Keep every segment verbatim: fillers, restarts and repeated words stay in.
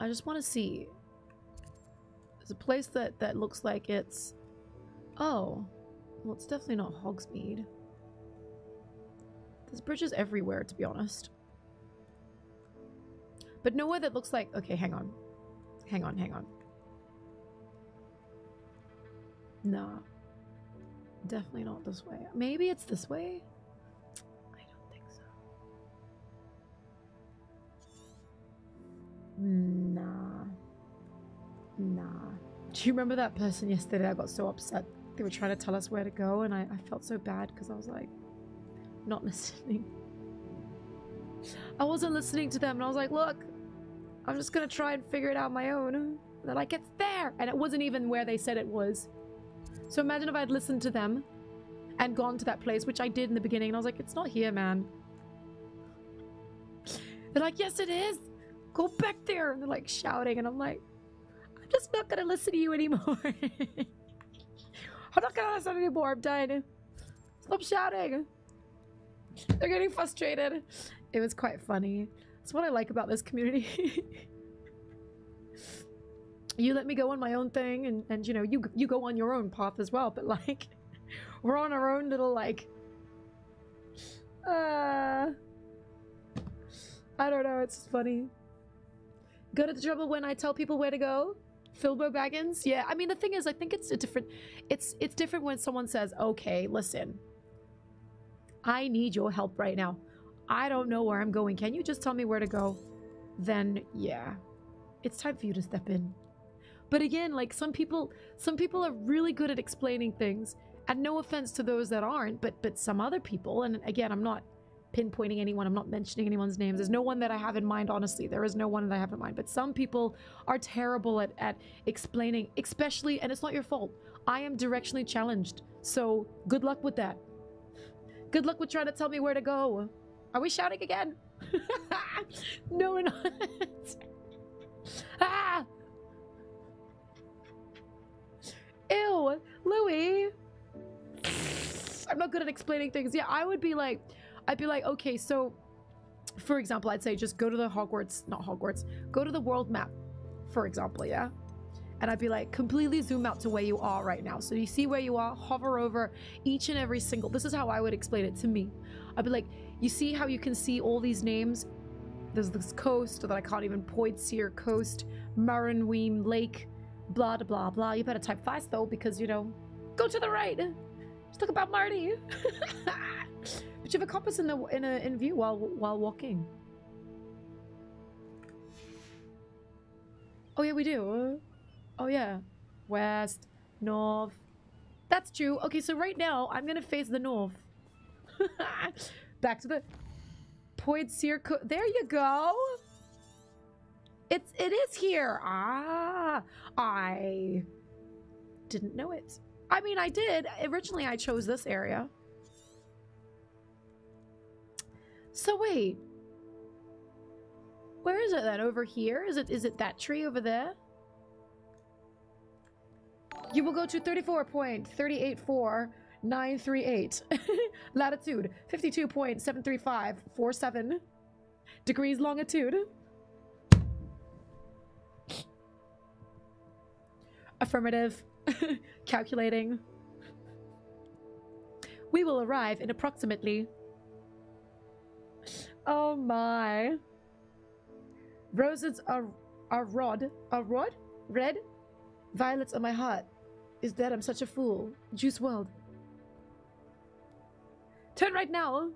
I just want to see. There's a place that, that looks like it's... Oh. Well, it's definitely not Hogsmeade. There's bridges everywhere, to be honest. But nowhere that looks like... Okay, hang on. Hang on, hang on. Nah. Definitely not this way. Maybe it's this way? I don't think so. Nah. Nah. Do you remember that person yesterday? I got so upset. They were trying to tell us where to go, and I, I felt so bad because I was like... not listening. I wasn't listening to them, and I was like, look, I'm just gonna try and figure it out on my own. And they're like, it's there! And it wasn't even where they said it was. So imagine if I'd listened to them and gone to that place, which I did in the beginning, and I was like, it's not here, man. They're like, yes, it is! Go back there! And they're like shouting, and I'm like, I'm just not gonna listen to you anymore. I'm not gonna listen anymore, I'm done. Stop shouting! They're getting frustrated. It was quite funny. That's what I like about this community. You let me go on my own thing, and, and you know, you you go on your own path as well, but like, we're on our own little like... Uh, I don't know, it's just funny. Go to the trouble when I tell people where to go. Philbo Baggins. Yeah, I mean, the thing is, I think it's a different... It's, it's different when someone says, okay, listen. I need your help right now. I don't know where I'm going. Can you just tell me where to go? Then, yeah. It's time for you to step in. But again, like, some people, some people are really good at explaining things. And no offense to those that aren't, but but some other people, and again, I'm not pinpointing anyone. I'm not mentioning anyone's names. There's no one that I have in mind, honestly. There is no one that I have in mind. But some people are terrible at, at explaining, especially, and it's not your fault. I am directionally challenged. So good luck with that. Good luck with trying to tell me where to go. Are we shouting again? No, we're not. Ah! Ew, Louis. I'm not good at explaining things. Yeah, I would be like, I'd be like, okay, so, for example, I'd say just go to the Hogwarts, not Hogwarts, go to the world map, for example, yeah? And I'd be like, completely zoom out to where you are right now. So you see where you are, hover over each and every single... This is how I would explain it to me. I'd be like, you see how you can see all these names? There's this coast that I can't even point, Seer Coast, Marinweem Lake, blah, blah, blah, blah. You better type fast, though, because, you know, go to the right. Just talk about Marty. But you have a compass in, the, in, a, in view while, while walking. Oh, yeah, we do. Oh, yeah. West, north. That's true. Okay, so right now, I'm going to face the north. Back to the... Poidsir... There you go! It's, it is here! Ah! I... didn't know it. I mean, I did. Originally, I chose this area. So, wait. Where is it then? Over here? Is it? Is it that tree over there? You will go to thirty-four point three eight four nine three eight, latitude fifty-two point seven three five four seven, degrees longitude. Affirmative. Calculating. We will arrive in approximately... Oh my. Roses are, are rod, a rod? Red? Violets on my heart. Is that I'm such a fool. Juice world. Turn right now.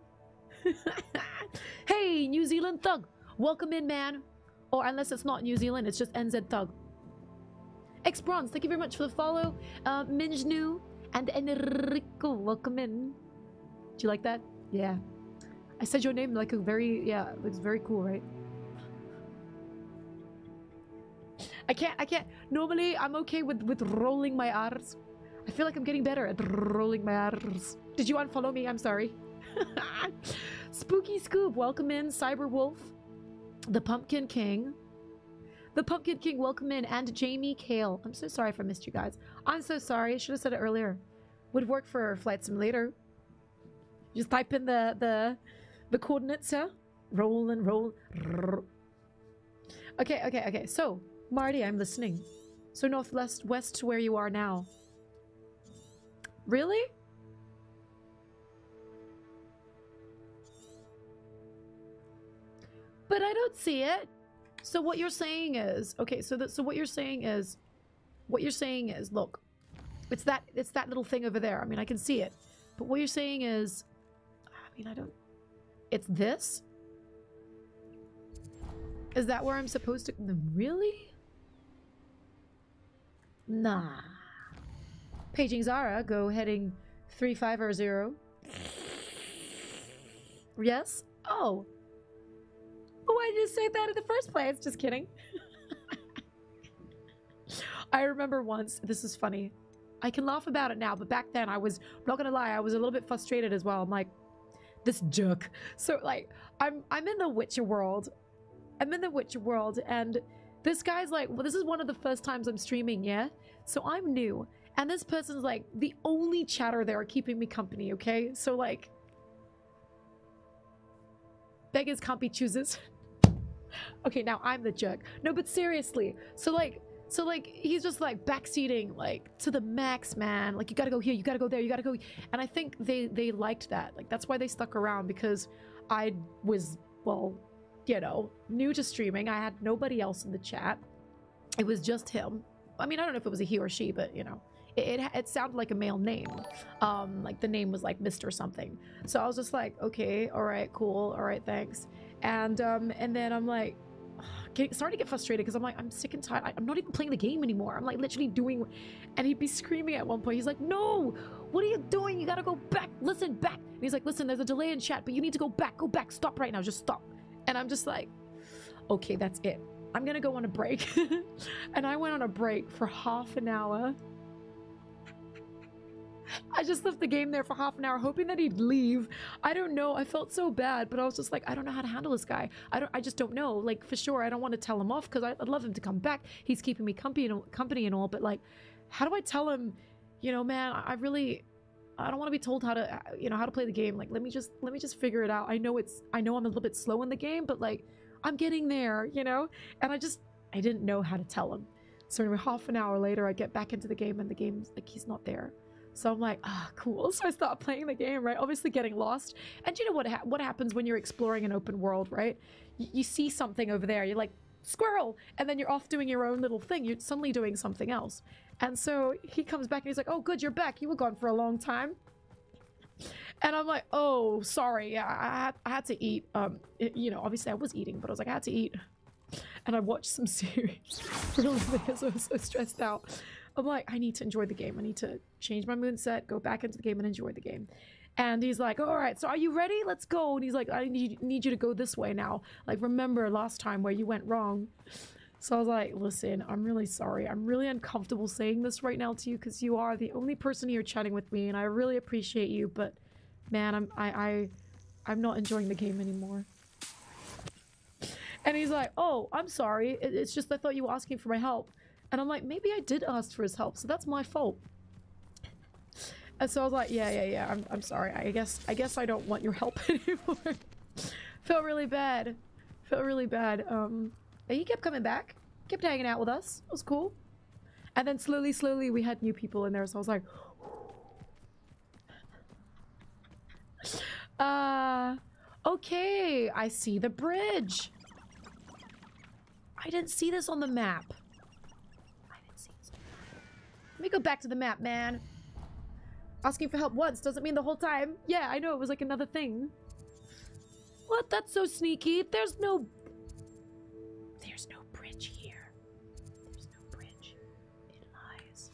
Hey, New Zealand thug. Welcome in, man. Or unless it's not New Zealand, it's just N Z thug. X Bronze, thank you very much for the follow. Uh, Minjnu and Enrico, welcome in. Do you like that? Yeah. I said your name like a very, yeah, it looks very cool, right? I can't, I can't. Normally, I'm okay with, with rolling my R's. I feel like I'm getting better at rolling my R's. Did you unfollow me? I'm sorry. Spooky Scoob, welcome in. Cyberwolf, the Pumpkin King. The Pumpkin King, welcome in. And Jamie Kale. I'm so sorry if I missed you guys. I'm so sorry. I should have said it earlier. Would work for Flight Simulator. Just type in the, the, the coordinates, huh? Roll and roll. Okay, okay, okay. So, Marty, I'm listening. So northwest west to where you are now. Really? But I don't see it. So what you're saying is, okay, so that so what you're saying is what you're saying is, look, it's that it's that little thing over there. I mean, I can see it. But what you're saying is, I mean, I don't it's this? Is that where I'm supposed to? Really? Nah. Paging Zara, go heading three five or zero. Yes? Oh. Why did you say that in the first place? Just kidding. I remember once, this is funny. I can laugh about it now, but back then I was, I'm not gonna lie, I was a little bit frustrated as well. I'm like, this jerk. So like, I'm I'm in the Witcher world. I'm in the Witcher world, and this guy's like, well, this is one of the first times I'm streaming, yeah? So I'm new, and this person's like, the only chatter there keeping me company, okay? So like, beggars can't be choosers. Okay, now I'm the jerk. No, but seriously. So like, so like, he's just like backseating, like to the max, man. Like, you gotta go here, you gotta go there, you gotta go. And I think they, they liked that. Like, that's why they stuck around, because I was, well, you know, new to streaming. I had nobody else in the chat. It was just him. I mean, I don't know if it was a he or she, but you know, it, it, it sounded like a male name. Um, like the name was like Mister something. So I was just like, okay, all right, cool. All right, thanks. And, um, and then I'm like, starting to get frustrated because I'm like, I'm sick and tired. I'm not even playing the game anymore. I'm like literally doing, and he'd be screaming at one point. He's like, no, what are you doing? You gotta go back, listen, back. And he's like, listen, there's a delay in chat, but you need to go back, go back, stop right now, just stop. And I'm just like, okay, that's it. I'm gonna go on a break. And I went on a break for half an hour. I just left the game there for half an hour, hoping that he'd leave. I don't know. I felt so bad, but I was just like, I don't know how to handle this guy. I don't. I just don't know. Like, for sure, I don't want to tell him off because I'd love him to come back. He's keeping me company and company and all. But like, how do I tell him? You know, man, I really, I don't want to be told how to, you know, how to play the game. Like, let me just, let me just figure it out. I know it's, I know I'm a little bit slow in the game, but like, I'm getting there, you know. And I just, I didn't know how to tell him. So anyway, half an hour later, I get back into the game, and the game's like, he's not there. So I'm like, ah, oh, cool. So I start playing the game, right? Obviously getting lost. And you know what ha what happens when you're exploring an open world, right? Y you see something over there. You're like, squirrel. And then you're off doing your own little thing. You're suddenly doing something else. And so he comes back and he's like, oh, good, you're back. You were gone for a long time. And I'm like, oh, sorry. Yeah, I had, I had to eat. Um, it, you know, obviously I was eating, but I was like, I had to eat. And I watched some series. Really, because I was so stressed out. I'm like, I need to enjoy the game. I need to change my moonset, go back into the game and enjoy the game. And he's like, all right, so are you ready? Let's go. And he's like, I need, need you to go this way now. Like, remember last time where you went wrong. So I was like, listen, I'm really sorry. I'm really uncomfortable saying this right now to you because you are the only person here chatting with me. And I really appreciate you. But man, I'm, I, I, I'm not enjoying the game anymore. And he's like, oh, I'm sorry. It's just I thought you were asking for my help. And I'm like, maybe I did ask for his help, so that's my fault. And so I was like, yeah, yeah, yeah, I'm, I'm sorry. I guess I guess I don't want your help anymore. Felt really bad. Felt really bad. Um, but he kept coming back, kept hanging out with us. It was cool. And then slowly, slowly, we had new people in there, so I was like... uh, okay, I see the bridge. I didn't see this on the map. Let me go back to the map, man. Asking for help once doesn't mean the whole time. Yeah, I know, it was like another thing. What? That's so sneaky. There's no... There's no bridge here. There's no bridge. It lies.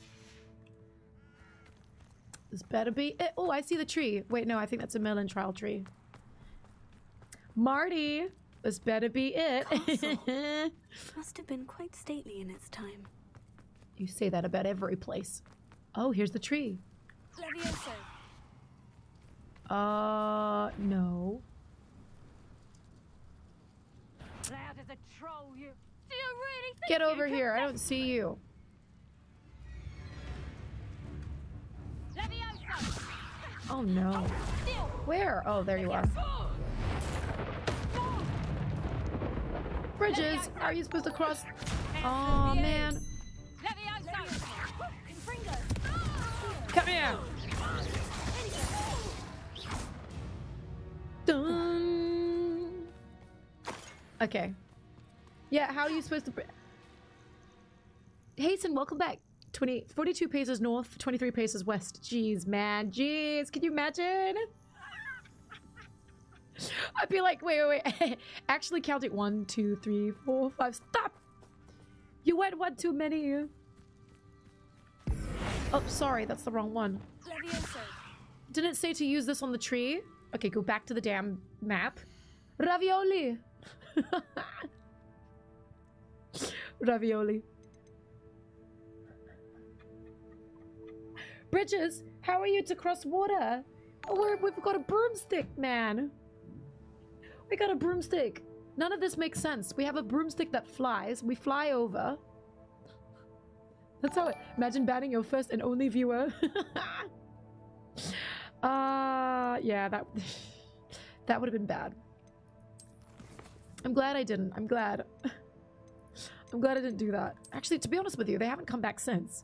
This better be it. Oh, I see the tree. Wait, no, I think that's a Merlin Trial tree. Marty, this better be it. Castle. Must have been quite stately in its time. You say that about every place. Oh, here's the tree. Leviosa. Uh, no. Loud as a troll, you. Do you really think Get over you here! I don't see you. Leviosa. Oh no. Where? Oh, there you are. bridges are you supposed to cross? Oh man. Come here. Dun. Okay. Yeah, how are you supposed to br Hasten, welcome back. twenty, forty-two paces north, twenty-three paces west. Jeez, man. Jeez, can you imagine? I'd be like, wait, wait, wait. Actually count it. One, two, three, four, five. Stop! You went one too many. Oh, sorry. That's the wrong one. Leviosa. Didn't say to use this on the tree. Okay, go back to the damn map. Ravioli. Ravioli. Bridges, how are you to cross water? Oh, we're, we've got a broomstick, man. We got a broomstick. None of this makes sense. We have a broomstick that flies. We fly over. That's how it... Imagine banning your first and only viewer. uh, yeah, that... that would have been bad. I'm glad I didn't. I'm glad. I'm glad I didn't do that. Actually, to be honest with you, they haven't come back since.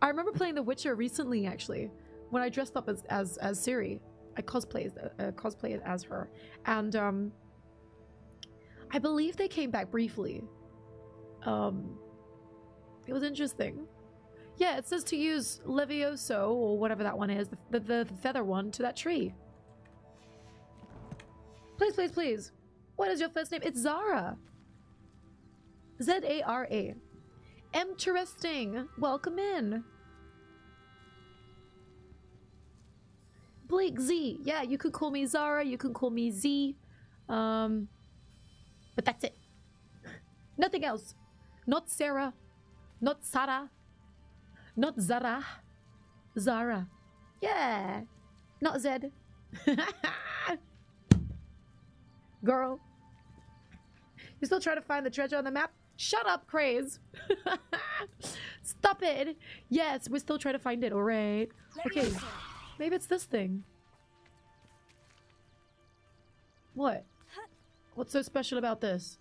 I remember playing The Witcher recently, actually, when I dressed up as as, as Ciri. I cosplayed, uh, cosplayed as her. And um, I believe they came back briefly. Um, it was interesting. Yeah, it says to use Levioso, or whatever that one is, the, the, the feather one, to that tree. Please, please, please. What is your first name? It's Zara. Z A R A. Interesting. Welcome in. Blake Z. Yeah, you could call me Zara. You can call me Z. Um, but that's it. Nothing else. Not Sarah. Not Sarah. Not Zara. Zara. Yeah. Not Zed. Girl. You still trying to find the treasure on the map? Shut up, Craze. Stop it. Yes, we're still trying to find it. All right. Okay. Maybe it's this thing. What? What's so special about this?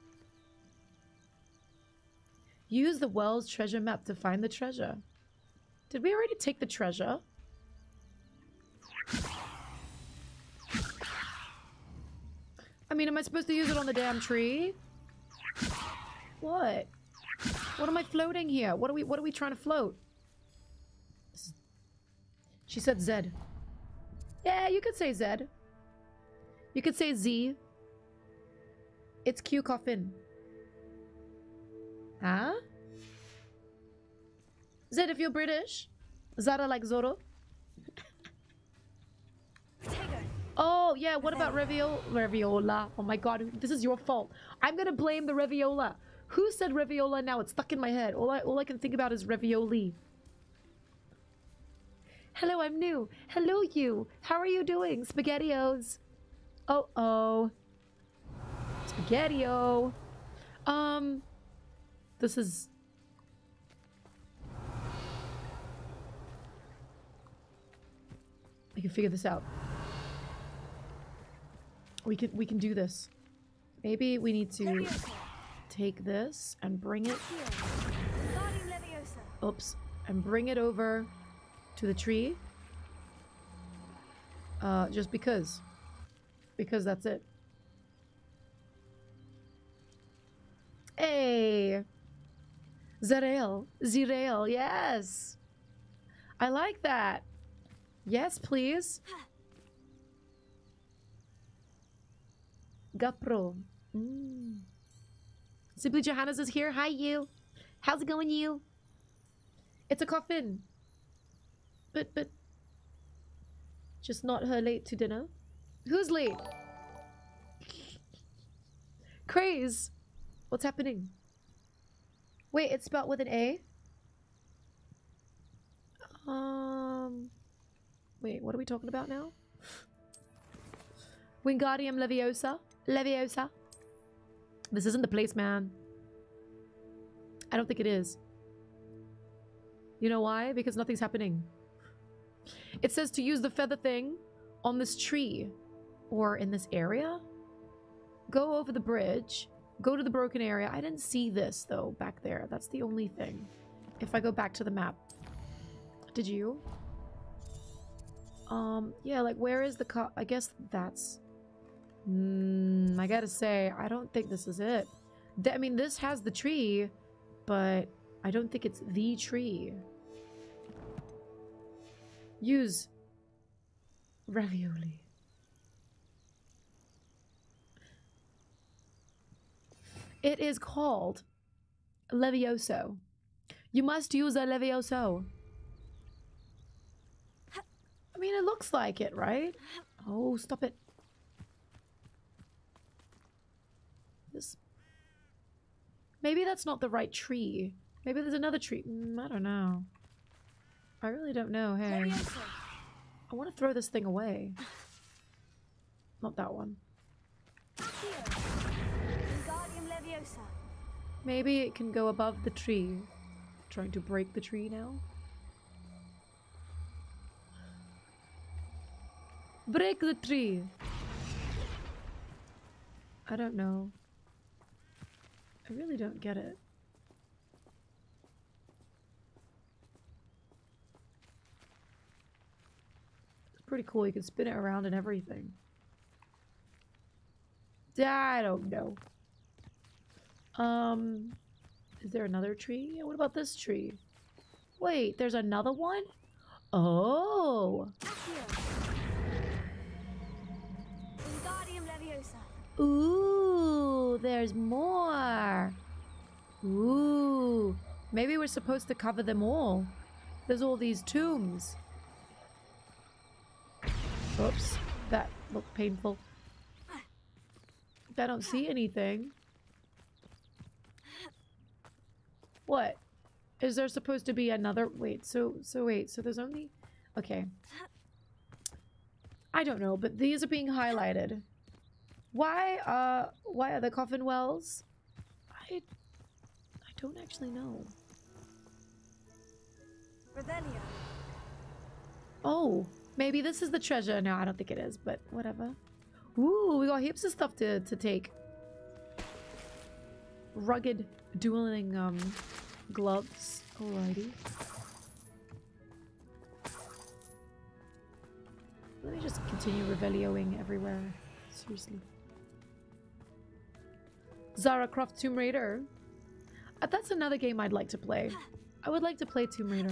Use the world's treasure map to find the treasure. Did we already take the treasure? I mean, am I supposed to use it on the damn tree? What? What am I floating here? What are we what are we trying to float? She said Zed. Yeah, you could say Zed. You could say Z. It's Q coffin. Huh? Zed if you're British. Zara like Zoro. Oh, yeah, what about Reviola? Reviola. Oh my god, this is your fault. I'm gonna blame the Reviola. Who said Reviola now? It's stuck in my head. All I, all I can think about is Ravioli. Hello, I'm new. Hello, you. How are you doing, SpaghettiOs? Oh-oh. SpaghettiO. Um, this is... I can figure this out. We can, we can do this. Maybe we need to... take this and bring it oops and bring it over to the tree uh, just because because that's it. Hey, Zerael, Zerael, yes, I like that. Yes, please. Gapro. Mm. Simply Johannes is here. Hi, you. How's it going, you? It's a coffin. But, but... just not her late to dinner. Who's late? Craze. What's happening? Wait, it's spelled with an A? Um... Wait, what are we talking about now? Wingardium Leviosa. Leviosa. This isn't the place, man. I don't think it is. You know why? Because nothing's happening. It says to use the feather thing on this tree. Or in this area? Go over the bridge Go to the broken area. I didn't see this, though, back there. That's the only thing. If I go back to the map. Did you? Um, yeah, like, where is the co- I guess that's... Mm, I gotta say, I don't think this is it. Th- I mean, this has the tree, but I don't think it's the tree. Use ravioli. It is called Levioso. You must use a Levioso. I mean, it looks like it, right? Oh, stop it. This... Maybe that's not the right tree. Maybe there's another tree. Mm, I don't know. I really don't know. Hey, I want to throw this thing away. Not that one. Maybe it can go above the tree. I'm trying to break the tree now. Break the tree. I don't know. I really don't get it. It's pretty cool. You can spin it around and everything. I don't know. Um, is there another tree? What about this tree? Wait, there's another one? Oh. Ooh, there's more. Ooh, maybe we're supposed to cover them all. There's all these tombs. Oops, that looked painful. I don't see anything. What? Is there supposed to be another? Wait, so, so wait, so there's only... Okay. I don't know, but these are being highlighted. Why, uh, why are there coffin wells? I... I don't actually know. Revelio. Oh, maybe this is the treasure. No, I don't think it is, but whatever. Ooh, we got heaps of stuff to, to take. Rugged dueling, um, gloves. Alrighty. Let me just continue Revelioing everywhere. Seriously. Zara Croft Tomb Raider. Uh, that's another game I'd like to play. I would like to play Tomb Raider.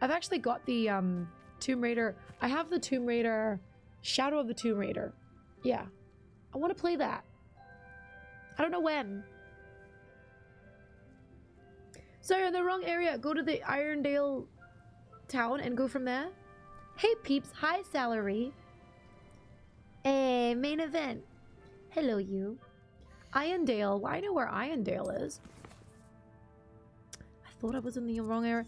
I've actually got the um, Tomb Raider. I have the Tomb Raider, Shadow of the Tomb Raider. Yeah. I want to play that. I don't know when. So you're in the wrong area. Go to the Irondale town and go from there. Hey peeps. Hi salary. Hey, main event. Hello you. Irondale. Well, I know where Irondale is. I thought I was in the wrong area.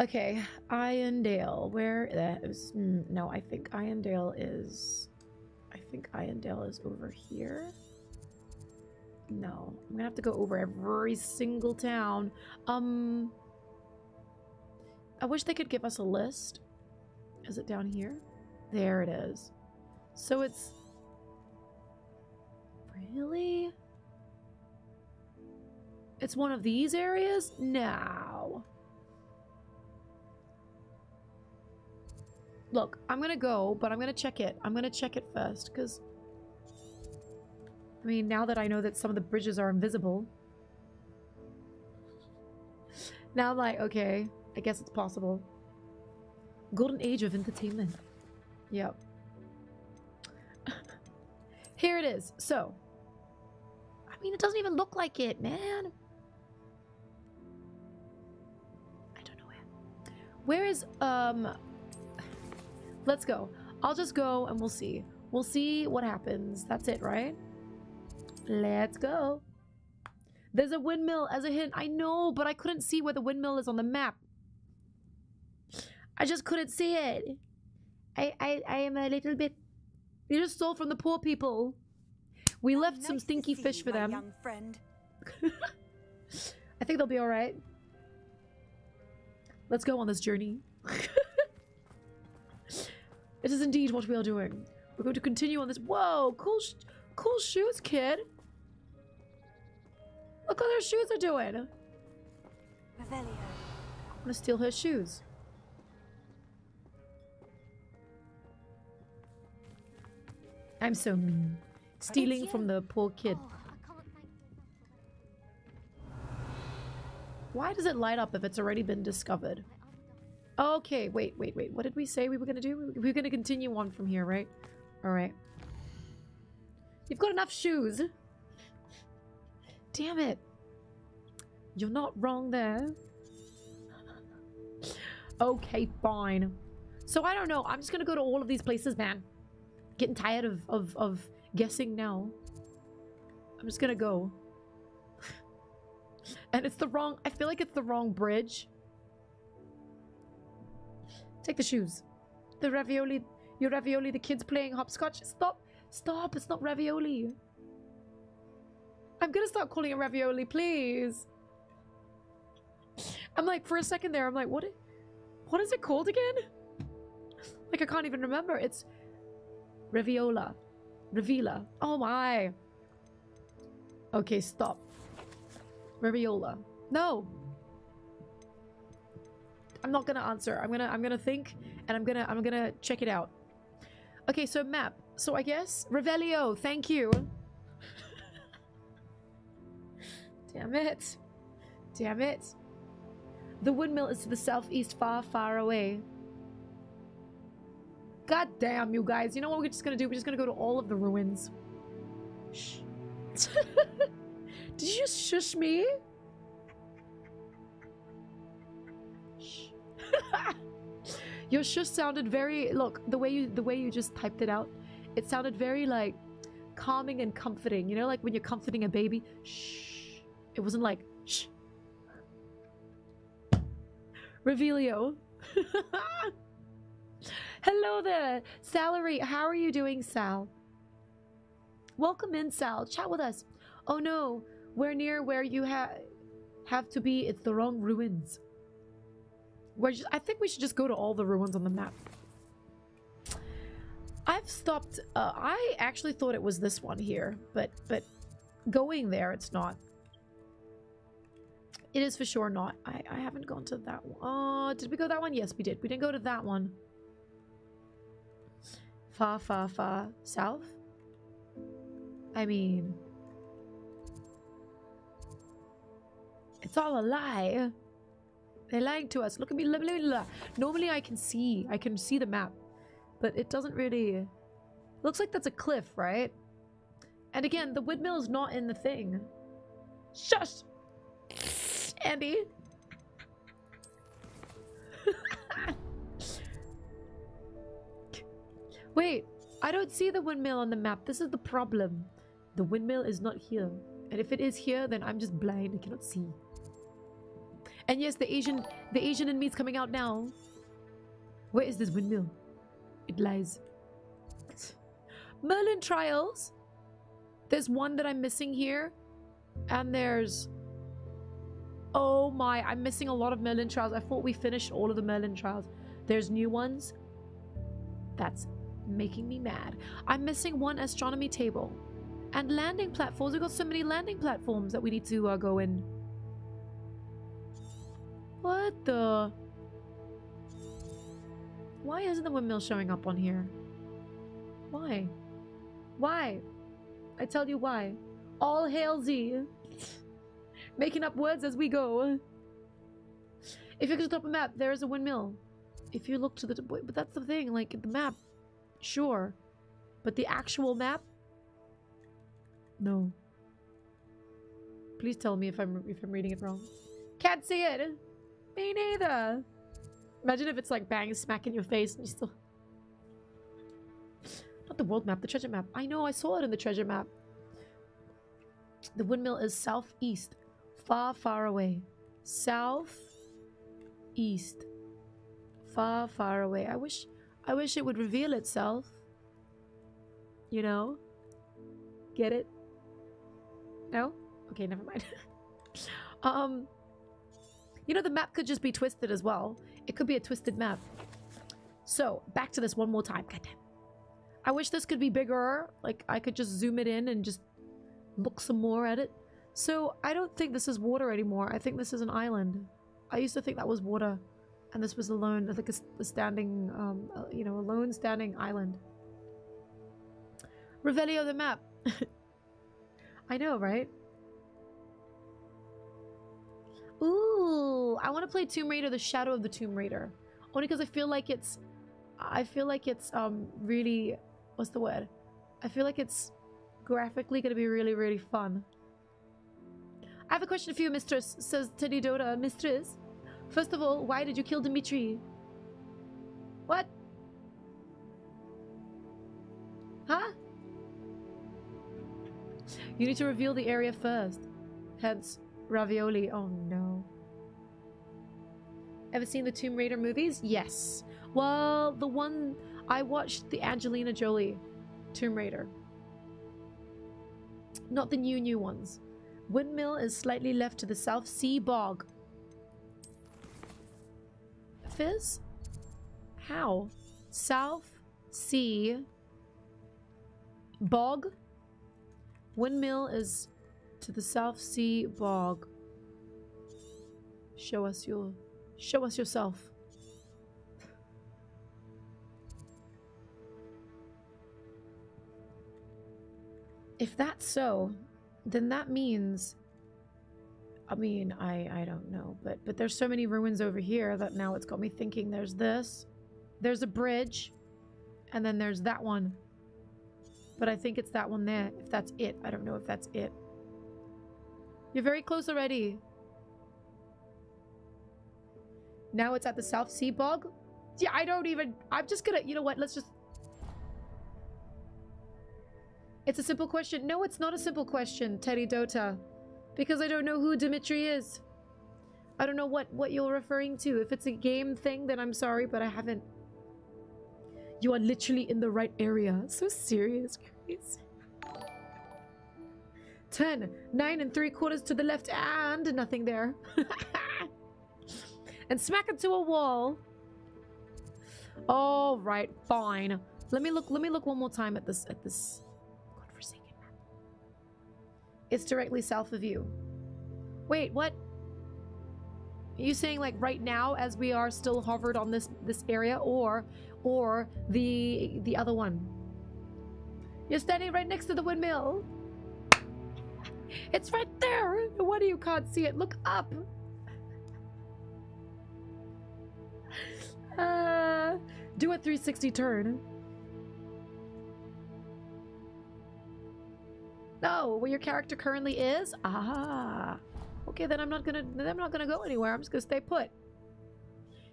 Okay. Irondale. Where that is? No, I think Irondale is... I think Irondale is over here. No. I'm gonna have to go over every single town. Um... I wish they could give us a list. Is it down here? There it is. So it's... Really? It's one of these areas? No. Look, I'm gonna go, but I'm gonna check it. I'm gonna check it first, because... I mean, now that I know that some of the bridges are invisible. Now I'm like, okay, I guess it's possible. Golden age of entertainment. Yep. Here it is. So. I mean, it doesn't even look like it, man. I don't know where. Where is, um... Let's go. I'll just go and we'll see. We'll see what happens. That's it, right? Let's go. There's a windmill as a hint. I know, but I couldn't see where the windmill is on the map. I just couldn't see it. I I, I am a little bit... You just stole from the poor people. We left nice some stinky fish you, for them. Young friend. I think they'll be all right. Let's go on this journey. It is indeed what we are doing. We're going to continue on this... Whoa, cool... Sh cool shoes, kid. Look what their shoes are doing. Revelio. I'm gonna steal her shoes. I'm so mean. Stealing from the poor kid. Oh, I can't thank you. Why does it light up if it's already been discovered? Okay, wait, wait, wait. What did we say we were gonna do? We were gonna continue on from here, right? Alright. You've got enough shoes. Damn it. You're not wrong there. Okay, fine. So I don't know. I'm just gonna go to all of these places, man. Getting tired of, of, of guessing now. I'm just gonna go. And it's the wrong... I feel like it's the wrong bridge. Take the shoes. The ravioli... Your ravioli, the kid's playing hopscotch. Stop! Stop! It's not ravioli. I'm gonna start calling it ravioli, please. I'm like, for a second there, I'm like, what? What is it called again? Like, I can't even remember. It's... Raviola. Ravila. Oh my. Okay, stop. Raviola. No. I'm not gonna answer. I'm gonna I'm gonna think and I'm gonna I'm gonna check it out. Okay, so map. So I guess Revelio, thank you. Damn it. Damn it. The windmill is to the southeast, far, far away. God damn you guys. You know what we're just gonna do? We're just gonna go to all of the ruins. Shh. Did you just shush me? Shh. Your shush sounded very, look, the way you the way you just typed it out, it sounded very like calming and comforting. You know, like when you're comforting a baby? Shh. It wasn't like shh. Revelio. Hello there, Salary. How are you doing, Sal? Welcome in, Sal. Chat with us. Oh no, we're near where you ha have to be. It's the wrong ruins. We're just, I think we should just go to all the ruins on the map. I've stopped. Uh, I actually thought it was this one here, but but going there, it's not. It is for sure not. I, I haven't gone to that one. Oh, did we go that one? Yes, we did. We didn't go to that one. Far, far, far south? I mean... It's all a lie. They're lying to us. Look at me. Blah, blah, blah. Normally I can see. I can see the map. But it doesn't really... Looks like that's a cliff, right? And again, the windmill is not in the thing. Shush! Andy! Wait, I don't see the windmill on the map. This is the problem. The windmill is not here. And if it is here, then I'm just blind. I cannot see. And yes, the Asian the Asian in me is coming out now. Where is this windmill? It lies. Merlin Trials. There's one that I'm missing here. And there's... Oh my, I'm missing a lot of Merlin Trials. I thought we finished all of the Merlin Trials. There's new ones. That's making me mad. I'm missing one astronomy table and landing platforms. We've got so many landing platforms that we need to uh, go in. What the? Why isn't the windmill showing up on here? Why? Why? I tell you why. All hail Z. Making up words as we go. If you could stop a map, there is a windmill. If you look to the... But that's the thing, like, the map, sure. But the actual map? No. Please tell me if I'm if I'm reading it wrong. Can't see it! Me neither! Imagine if it's like bang, smack in your face and you still... Not the world map, the treasure map. I know, I saw it in the treasure map. The windmill is southeast. Far, far away. South... East. Far, far away. I wish, I wish it would reveal itself. You know? Get it? No? Okay, never mind. um, you know, the map could just be twisted as well. It could be a twisted map. So, back to this one more time. Goddamn. I wish this could be bigger. Like, I could just zoom it in and just look some more at it. So, I don't think this is water anymore. I think this is an island. I used to think that was water. And this was alone, like a, a standing, um, uh, you know, alone standing island. Revelio the map. I know, right? Ooh, I want to play Tomb Raider, the Shadow of the Tomb Raider. Only because I feel like it's... I feel like it's um really... What's the word? I feel like it's graphically going to be really, really fun. I have a question for you, mistress, says Teddy Dota. Mistress, first of all, why did you kill Dimitri? What? Huh? You need to reveal the area first. Hence, ravioli. Oh, no. Ever seen the Tomb Raider movies? Yes. Well, the one... I watched the Angelina Jolie Tomb Raider. Not the new, new ones. Windmill is slightly left to the South Sea Bog. Fizz? How? South Sea Bog? Windmill is to the South Sea Bog. Show us your... Show us yourself. If that's so, then that means, I mean, I, I don't know, but, but there's so many ruins over here that now it's got me thinking there's this, there's a bridge, and then there's that one. But I think it's that one there, if that's it. I don't know if that's it. You're very close already. Now it's at the South Sea Bog? Yeah, I don't even... I'm just gonna... You know what? Let's just... It's a simple question. No, it's not a simple question, Teddy Dota. Because I don't know who Dimitri is. I don't know what, what you're referring to. If it's a game thing, then I'm sorry, but I haven't. You are literally in the right area. So serious, Grace. Ten, nine and three quarters to the left and nothing there. And smack into a wall. All right, fine. Let me look. Let me look one more time at this. At this godforsaken map. It's directly south of you. Wait, what? Are you saying like right now, as we are still hovered on this this area, or or the the other one? You're standing right next to the windmill. It's right there. No wonder you can't see it. Look up. Uh, do a three sixty turn. No, where your character currently is? Ah. Okay, then I'm not gonna then I'm not gonna go anywhere. I'm just gonna stay put.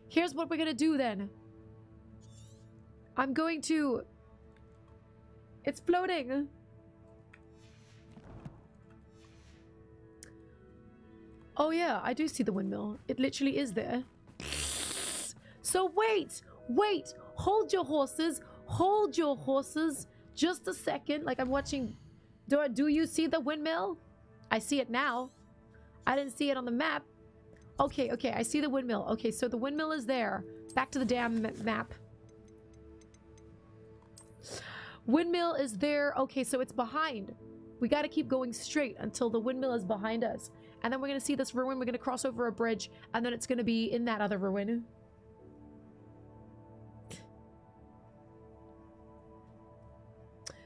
Here's what we're gonna do then. I'm going to... It's floating. Oh yeah, I do see the windmill. It literally is there. So wait, wait, hold your horses, hold your horses, just a second. Like I'm watching, do, do you see the windmill? I see it now. I didn't see it on the map. Okay, okay, I see the windmill. Okay, so the windmill is there. Back to the damn map. Windmill is there. Okay, so it's behind. We got to keep going straight until the windmill is behind us. And then we're going to see this ruin. We're going to cross over a bridge. And then it's going to be in that other ruin.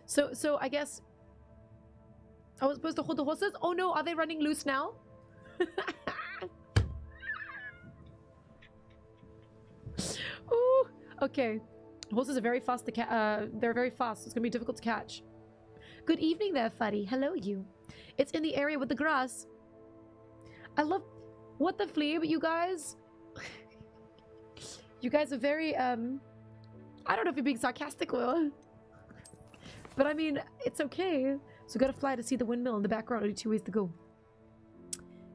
So, so I guess I was supposed to hold the horses. Oh no, are they running loose now? Ooh, okay. Horses are very fast to ca uh, they're very fast. So it's gonna be difficult to catch. Good evening there, Fuddy. Hello, you. It's in the area with the grass. I love... What the flea, but you guys... You guys are very, um... I don't know if you're being sarcastic or... But I mean, it's okay. So gotta fly to see the windmill in the background. Only two ways to go.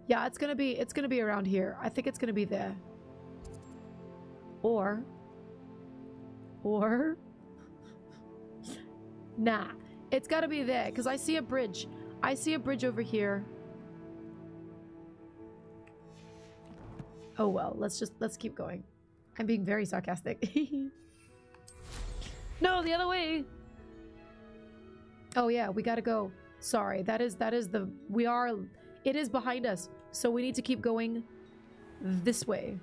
Yeah, it's gonna be it's gonna be around here. I think it's gonna be there. Or, or, nah, it's gotta be there because I see a bridge. I see a bridge over here. Oh well, let's just let's keep going. I'm being very sarcastic. No, the other way. Oh yeah, we gotta go. Sorry, that is that is the we are it is behind us, so we need to keep going this way.